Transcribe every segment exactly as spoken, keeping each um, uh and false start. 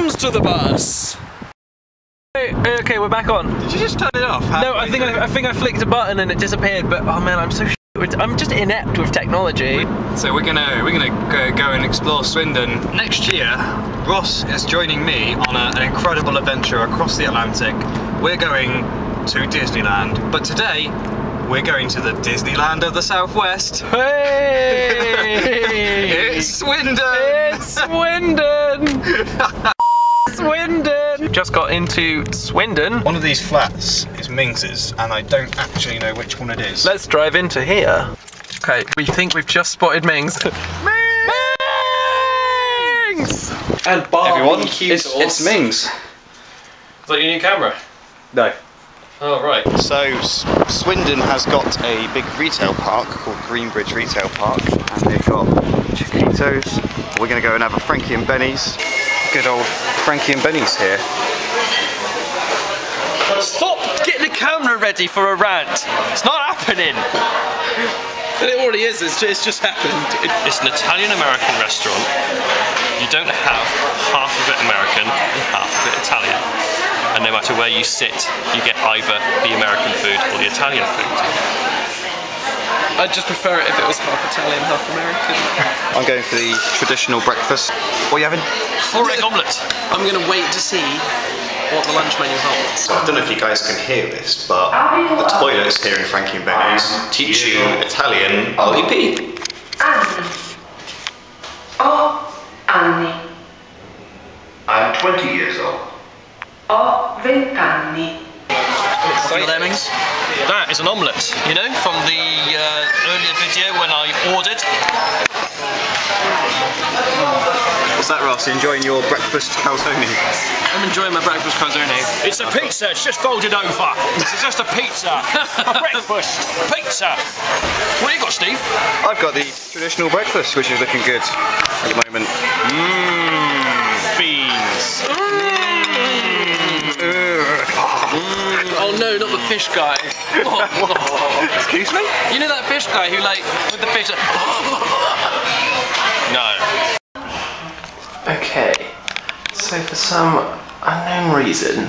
comes to the bus. Okay, okay, we're back on. Did you just turn it off? How no, I think I, I think I flicked a button and it disappeared. But oh man, I'm so sh I'm just inept with technology. So we're gonna we're gonna go and explore Swindon next year. Ross is joining me on a, an incredible adventure across the Atlantic. We're going to Disneyland, but today we're going to the Disneyland of the Southwest. Hey! It's Swindon. It's Swindon. Swindon! Just got into Swindon. One of these flats is Minx's, and I don't actually know which one it is. Let's drive into here. Okay, we think we've just spotted Minx. Minx! And Bob, everyone, it's, it's Minx. Is that your new camera? No. Oh, right. So, Swindon has got a big retail park called Greenbridge Retail Park, and they've got Chiquitos. We're going to go and have a Frankie and Benny's. Good old Frankie and Benny's here. Stop getting the camera ready for a rant. It's not happening. It already is. It's just, it's just happened. It, it's an Italian-American restaurant. You don't have half of it American and half of it Italian. And no matter where you sit, you get either the American food or the Italian food. I'd just prefer it if it was half Italian, half American. I'm going for the traditional breakfast. What are you having? Four egg omelette. I'm going to wait to see what the lunch menu holds. So I don't know if you guys can hear this, but the toilets here in Frankie and Benny's teach you Italian R E P. Anni. Oh, Anni. I'm twenty years old. Oh, vent'anni. That is an omelette, you know, from the uh, earlier video when I ordered. What's that, Ross? Enjoying your breakfast calzone? I'm enjoying my breakfast calzone. It's a pizza, it's just folded over. It's just a pizza. A breakfast. Pizza. What have you got, Steve? I've got the traditional breakfast, which is looking good at the moment. Mmm, beans. Mmm. Oh no, not the fish guy. Oh, oh. Excuse me? You know that fish guy who like, with the fish like, oh. No. Okay, so for some unknown reason,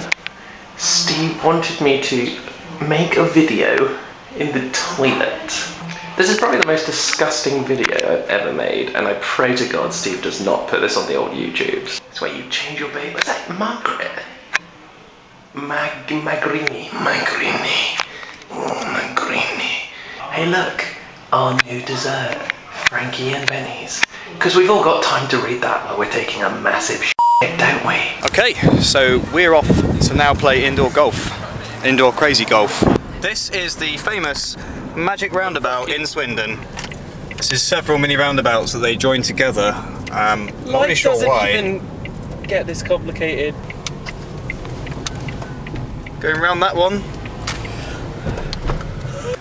Steve wanted me to make a video in the toilet. This is probably the most disgusting video I've ever made, and I pray to God Steve does not put this on the old YouTubes. It's where you change your baby. Is that Margaret? Mag Magrini, Magrini, oh Magrini. Hey look, our new dessert, Frankie and Benny's. Because we've all got time to read that while we're taking a massive shit, don't we? Okay, so we're off to now play indoor golf, indoor crazy golf. This is the famous magic roundabout in Swindon. This is several mini roundabouts that they join together. Um, not really sure why. Life doesn't even get this complicated. Going round that one.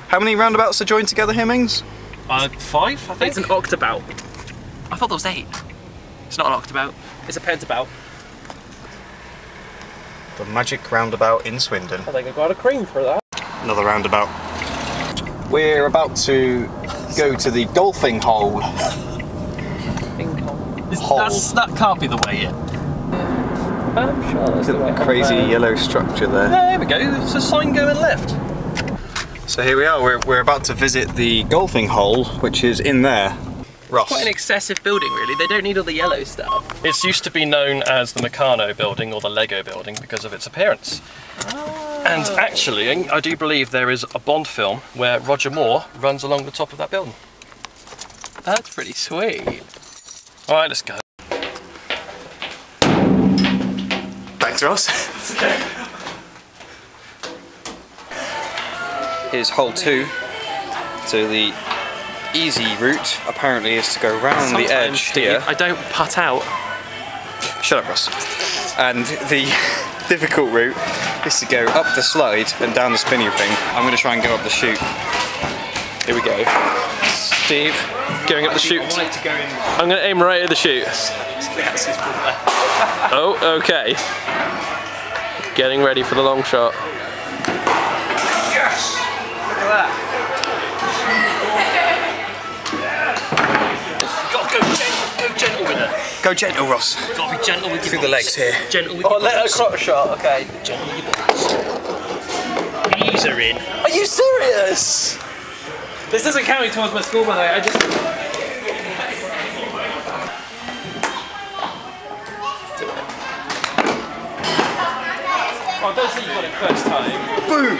How many roundabouts are joined together here, Mings? Uh, five, I think. It's an octabout. I thought that was eight. It's not an octabout. It's a pentabout. The magic roundabout in Swindon. I think I got a cream for that. Another roundabout. We're about to go to the golfing hole. Golfing hole. Is, hole. That's, that can't be the way yet. I'm sure that's the right crazy there. Yellow structure there. There we go, it's a sign going left. So here we are, we're, we're about to visit the golfing hole, which is in there. Ross. Quite an excessive building really, they don't need all the yellow stuff. It's used to be known as the Meccano building or the Lego building because of its appearance. Oh. And actually, I do believe there is a Bond film where Roger Moore runs along the top of that building. That's pretty sweet. Alright, let's go. Ross. Here's hole two. So the easy route apparently is to go round Sometimes the edge here. I don't putt out. Shut up, Ross. And the difficult route is to go up the slide and down the spinny thing. I'm going to try and go up the chute. Here we go. Steve, going up the chute. I'm going to aim right at the chute. Oh, okay. Getting ready for the long shot. Yes! Look at that. You've got to go gentle, go gentle with it. Go gentle, Ross. You've got to be gentle with your through the legs here. Gentle with oh, your let her crop shot, okay. Gentle with your balls. Knees are in. Are you serious? This doesn't count me towards my score, by the way. I just... Oh, I don't think you got it first time. Boom!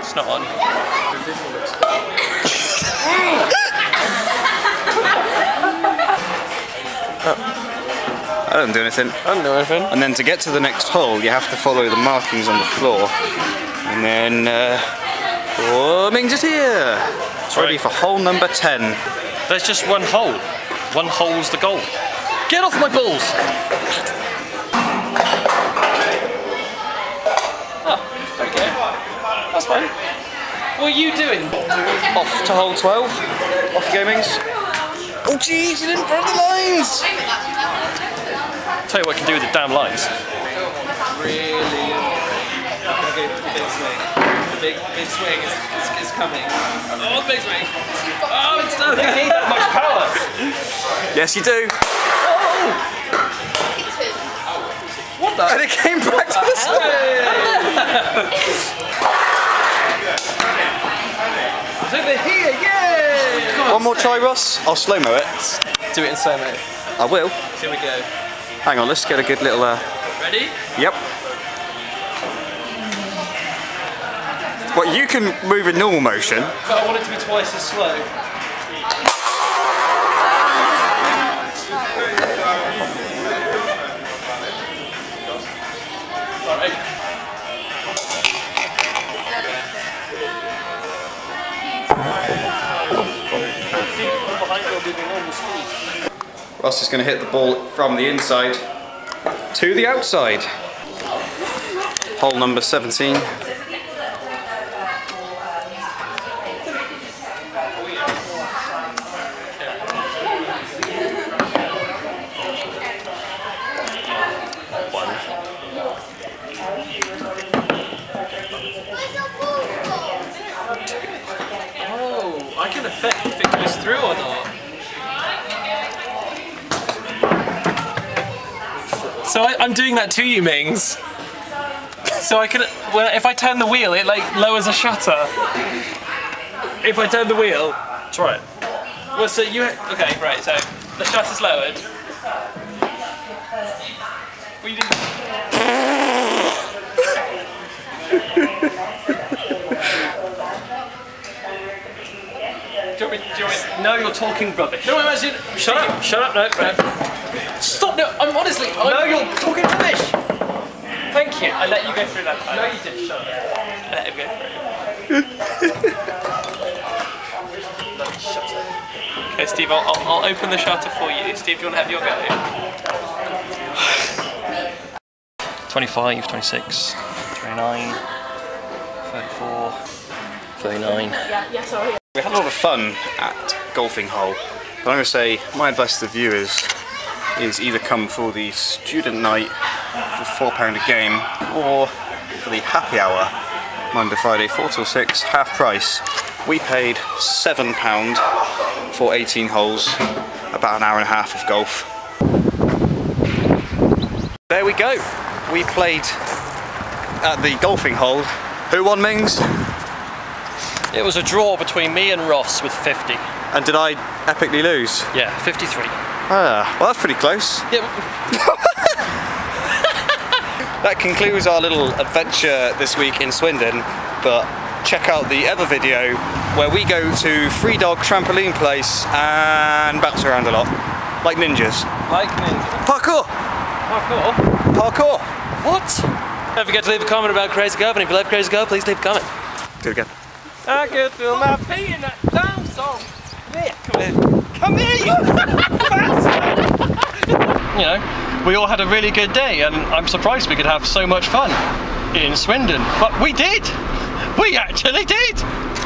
It's not on. Oh. I don't do anything. I don't do anything. And then to get to the next hole, you have to follow the markings on the floor. And then, uh, oh, Mings is here. It's ready for hole number ten. There's just one hole. One hole's the goal. Get off my balls! Oh, okay. That's fine. What are you doing? Off to hole twelve. Off you go, Mings. Oh jeez, you didn't throw the lines! Tell you what I can do with the damn lines. Really, okay, big swing. The big, big swing is, is, is coming. Oh, big swing! Oh, it's not going to need that much power! Yes, you do! Oh. What the? And it came back to the side! It's over here, yeah! One more try, Ross. I'll slow-mo it. Do it in slow-mo. I will. Here we go. Hang on, let's get a good little... Uh... Ready? Yep. Well, you can move in normal motion. But I want it to be twice as slow. Ross is going to hit the ball from the inside to the outside. Hole number seventeen. Oh, I can affect if it goes through or not. So I, I'm doing that to you, Mings. So I can, well, if I turn the wheel, it like lowers a shutter. If I turn the wheel, try it. Well, so you, okay, right. So the shutter's lowered. What are you doing? do you want me, do you want me? No, you're talking rubbish. No, imagine. Shut up! Shut up! No. no. Stop! No, I'm honestly. I'm no, you're talking rubbish. Thank you. I let you go through that time. No, you didn't. Shut up. I let him go through. No, shut up. Okay, Steve. I'll, I'll I'll open the shutter for you. Steve, do you want to have your go? Twenty-five, twenty-six, twenty-nine, thirty-four, thirty-nine. Yeah, yeah, sorry. We had a lot of fun at Golfing Hole, but I'm gonna say my advice to the viewers is either come for the student night for four pounds a game or for the happy hour, Monday, Friday, four till six, half price. We paid seven pounds for eighteen holes, about an hour and a half of golf. There we go. We played at the Golfing Hole. Who won, Mings? It was a draw between me and Ross with fifty. And did I epically lose? Yeah, fifty-three. Ah, well that's pretty close. Yeah. That concludes our little adventure this week in Swindon, but check out the other video where we go to Free Dog Trampoline Place and bounce around a lot. Like ninjas. Like ninjas. Parkour! Parkour? Parkour! What? Don't forget to leave a comment about Crazy Girl, and if you love Crazy Girl, please leave a comment. Do it again. I could feel my pee in that damn song. There, come here. Come here, you You know, we all had a really good day, and I'm surprised we could have so much fun in Swindon. But we did! We actually did!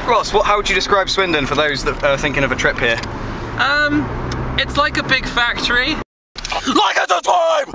Ross, what, how would you describe Swindon for those that are thinking of a trip here? Um, it's like a big factory. Like at the time!